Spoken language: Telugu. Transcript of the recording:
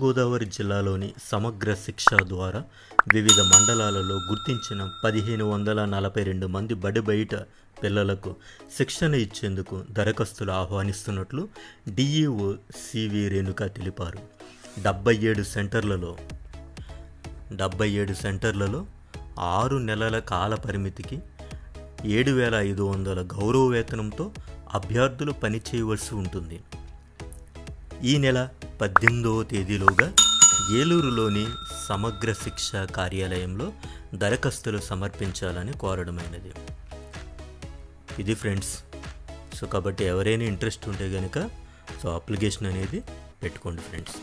గోదావరి జిల్లాలోని సమగ్ర శిక్ష ద్వారా వివిధ మండలాలలో గుర్తించిన 1542 మంది బడి బయట పిల్లలకు శిక్షణ ఇచ్చేందుకు దరఖాస్తులు ఆహ్వానిస్తున్నట్లు డిఈఓ సివి రేణుక తెలిపారు. 77 సెంటర్లలో 6 నెలల కాల పరిమితికి 7,500 గౌరవ వేతనంతో అభ్యర్థులు పనిచేయవలసి ఉంటుంది. ఈ నెల 18వ తేదీలోగా ఏలూరులోని సమగ్ర శిక్ష కార్యాలయంలో దరఖాస్తులు సమర్పించాలని కోరడమైనది. ఇది ఫ్రెండ్స్. సో కాబట్టి ఎవరైనా ఇంట్రెస్ట్ ఉంటే కనుక అప్లికేషన్ అనేది పెట్టుకోండి ఫ్రెండ్స్.